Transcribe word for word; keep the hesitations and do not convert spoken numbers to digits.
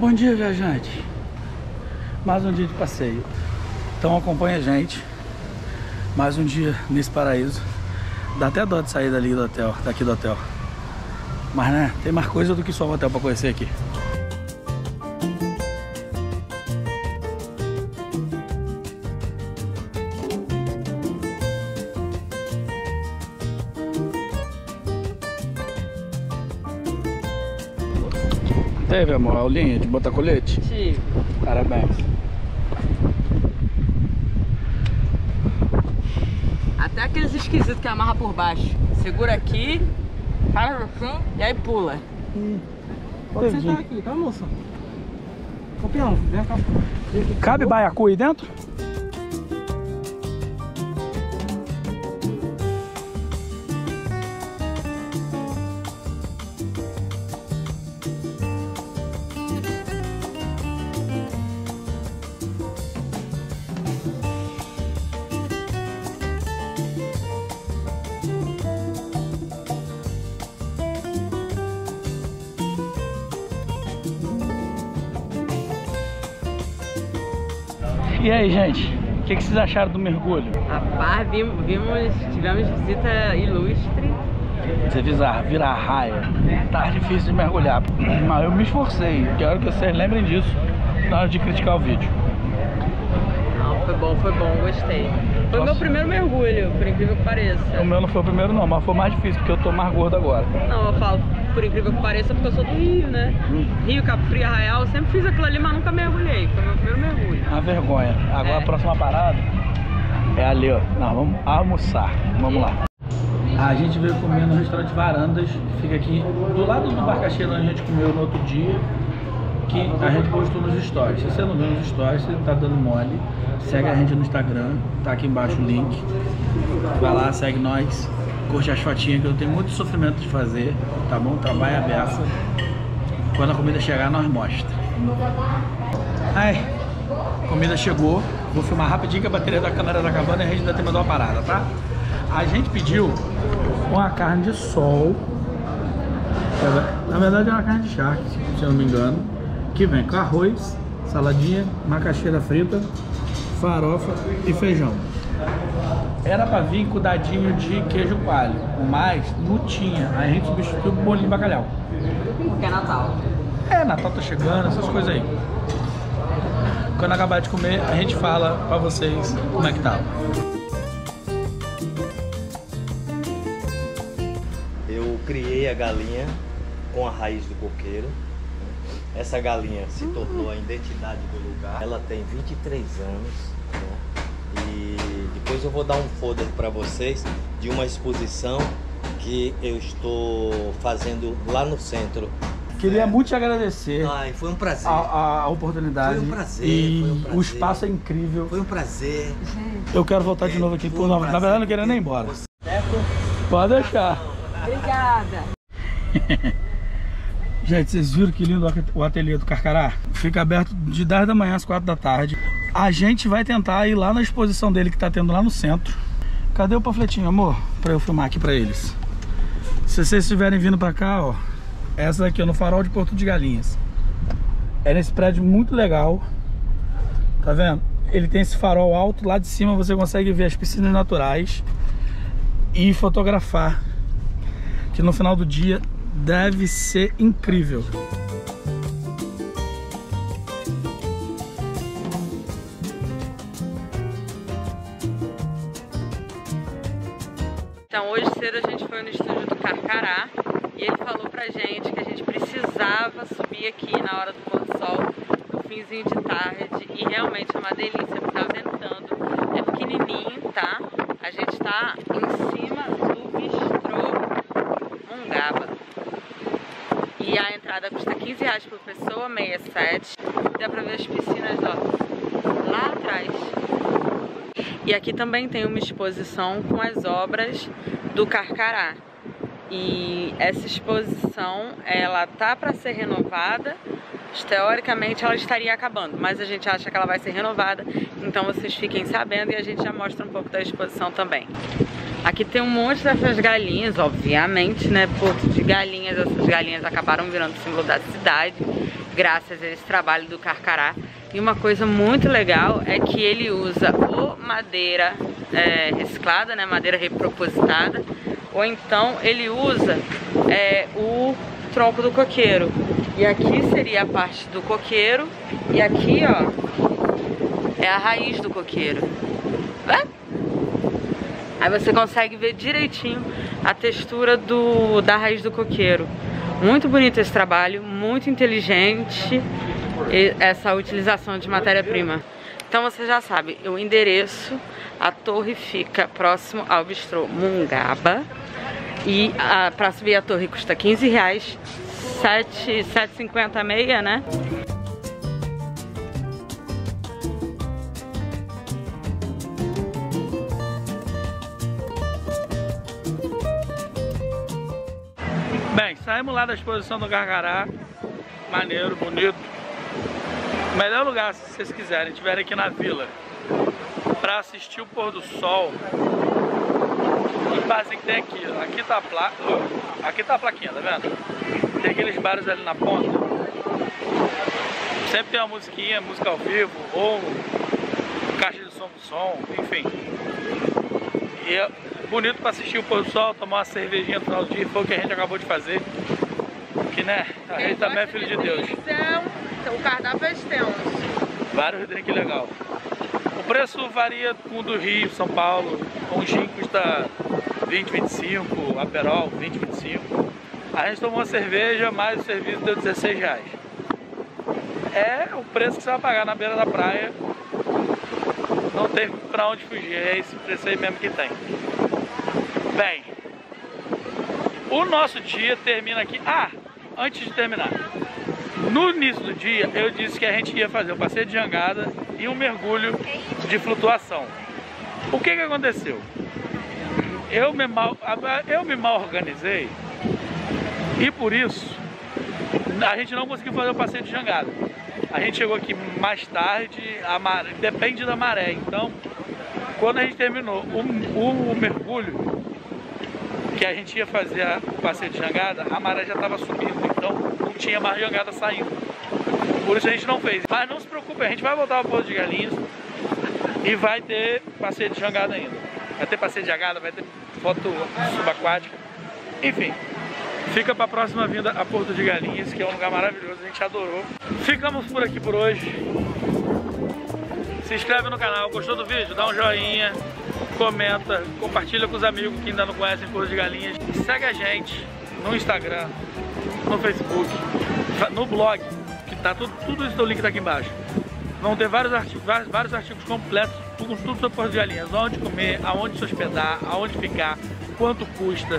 Bom dia, viajante. Mais um dia de passeio. Então acompanha a gente. Mais um dia nesse paraíso. Dá até dó de sair dali do hotel, daqui do hotel. Mas né, tem mais coisa do que só um hotel pra conhecer aqui. Teve, amor, a aulinha de botar colete? Sim. Parabéns. Até aqueles esquisitos que amarra por baixo. Segura aqui, para no fundo e aí pula. Hum. Pode sentar aqui, tá, moça? Campeão, vem cá. Cabe baiacu aí dentro? E aí, gente, o que, que vocês acharam do mergulho? Rapaz, vimos, vimos, tivemos visita ilustre. Você visar, virar raia, tá difícil de mergulhar, mas eu me esforcei. Quero que vocês lembrem disso na hora de criticar o vídeo. Não, foi bom, foi bom, gostei. Foi o meu primeiro mergulho, por incrível que pareça. O meu não foi o primeiro não, mas foi mais difícil, porque eu tô mais gordo agora. Não, eu falo, por incrível que pareça, porque eu sou do Rio, né? Hum. Rio, Cabo Frio, Arraial, eu sempre fiz aquilo ali, mas nunca mergulhei. Foi o meu primeiro mergulho. Uma vergonha. Agora é. A próxima parada é ali, ó. Não, vamos almoçar. Vamos lá. A gente veio comer no restaurante Varandas, que fica aqui do lado do Barcaxelão. A gente comeu no outro dia, que a gente postou nos stories. Se você não viu nos stories, você tá dando mole. Segue a gente no Instagram, tá aqui embaixo o link. Vai lá, segue nós, curte as fotinhas, que eu tenho muito sofrimento de fazer, tá bom? Trabalha a beça. Quando a comida chegar, nós mostra. Ai, comida chegou. Vou filmar rapidinho que a bateria da câmera tá acabando e a gente ainda tem mais uma parada, tá? A gente pediu uma carne de sol. Na verdade é uma carne de charque, se eu não me engano. Que vem com arroz, saladinha, macaxeira frita, farofa e feijão. Era pra vir com dadinho de queijo coalho, mas não tinha. Aí a gente substituiu o bolinho de bacalhau. Porque é Natal. É, Natal tá chegando, essas coisas aí. Quando acabar de comer, a gente fala pra vocês como é que tá. Eu criei a galinha com a raiz do coqueiro. Essa galinha se tornou a identidade do lugar. Ela tem vinte e três anos, né? E depois eu vou dar um folder para vocês de uma exposição que eu estou fazendo lá no centro. Queria é. muito te agradecer. Ai, foi um prazer. A, a, a oportunidade. Foi um prazer, e foi um prazer. O espaço é incrível. Foi um prazer. Eu quero voltar é, de novo aqui. Por um na verdade, não queria nem ir embora. Pode deixar. Obrigada. Gente, vocês viram que lindo o ateliê do Carcará? Fica aberto de dez da manhã às quatro da tarde. A gente vai tentar ir lá na exposição dele que tá tendo lá no centro. Cadê o panfletinho, amor? Pra eu filmar aqui pra eles. Se vocês estiverem vindo pra cá, ó, essa daqui, ó, no farol de Porto de Galinhas. É nesse prédio muito legal. Tá vendo? Ele tem esse farol alto. Lá de cima você consegue ver as piscinas naturais e fotografar. Que no final do dia deve ser incrível. Então hoje cedo a gente foi no estúdio do Carcará e ele falou pra gente que a gente precisava subir aqui na hora do pôr do sol, no finzinho de tarde, e realmente é uma delícia. Eu tava tentando, é pequenininho, tá? A gente tá em cima do bistrô Mungaba. E a entrada custa quinze reais por pessoa, sessenta e sete. Dá pra ver as piscinas, ó, lá atrás. E aqui também tem uma exposição com as obras do Carcará. E essa exposição, ela tá pra ser renovada. Teoricamente ela estaria acabando, mas a gente acha que ela vai ser renovada. Então vocês fiquem sabendo e a gente já mostra um pouco da exposição também. Aqui tem um monte dessas galinhas, obviamente, né? Porto de Galinhas. Essas galinhas acabaram virando símbolo da cidade, graças a esse trabalho do Carcará. E uma coisa muito legal é que ele usa ou madeira é, reciclada, né? Madeira repropositada, ou então ele usa é, o tronco do coqueiro. E aqui seria a parte do coqueiro, e aqui, ó, é a raiz do coqueiro. É? Aí você consegue ver direitinho a textura do, da raiz do coqueiro. Muito bonito esse trabalho, muito inteligente essa utilização de matéria-prima. Então você já sabe, o endereço, a torre fica próximo ao bistrô Mungaba. E para subir a torre custa quinze reais, sete reais e cinquenta a meia, né? Bem, saímos lá da exposição do Carcará. Maneiro, bonito. Melhor lugar, se vocês quiserem, estiverem aqui na vila, para assistir o pôr do sol. Os barzinhos que tem aqui, ó. Aqui tá a placa. Aqui tá a plaquinha, tá vendo? Tem aqueles bares ali na ponta. Sempre tem uma musiquinha, música ao vivo, ou caixa de som com som, enfim. E é bonito para assistir o pôr do sol, tomar uma cervejinha no final do dia, foi o que a gente acabou de fazer. Que, né? A gente também é filho de Deus. O cardápio é extenso. Vários drinks legal. O preço varia com o do Rio, São Paulo. Um gin custa vinte, vinte e cinco, aperol vinte, vinte e cinco. A gente tomou uma cerveja, mais o serviço deu dezesseis reais. É o preço que você vai pagar na beira da praia. Não tem pra onde fugir, é esse preço aí mesmo que tem. Bem, o nosso dia termina aqui. Ah, antes de terminar, no início do dia eu disse que a gente ia fazer um passeio de jangada e um mergulho de flutuação. O que que aconteceu? Eu me mal, eu me mal organizei e por isso a gente não conseguiu fazer o passeio de jangada. A gente chegou aqui mais tarde, a maré, depende da maré, então quando a gente terminou o, o, o mergulho que a gente ia fazer a, o passeio de jangada, a maré já estava subindo, então não tinha mais jangada saindo. Por isso a gente não fez. Mas não se preocupe, a gente vai voltar ao Porto de Galinhas e vai ter passeio de jangada ainda. Vai ter passeio de jangada, vai ter foto subaquática. Enfim, fica para a próxima vinda a Porto de Galinhas, que é um lugar maravilhoso, a gente adorou. Ficamos por aqui por hoje. Se inscreve no canal, gostou do vídeo? Dá um joinha, comenta, compartilha com os amigos que ainda não conhecem Porto de Galinhas. Segue a gente no Instagram, no Facebook, no blog, que tá tudo, tudo isso no link tá aqui embaixo. Vão ter vários artigos, vários, vários artigos completos, tudo, tudo sobre Porto de Galinhas, onde comer, aonde se hospedar, aonde ficar, quanto custa.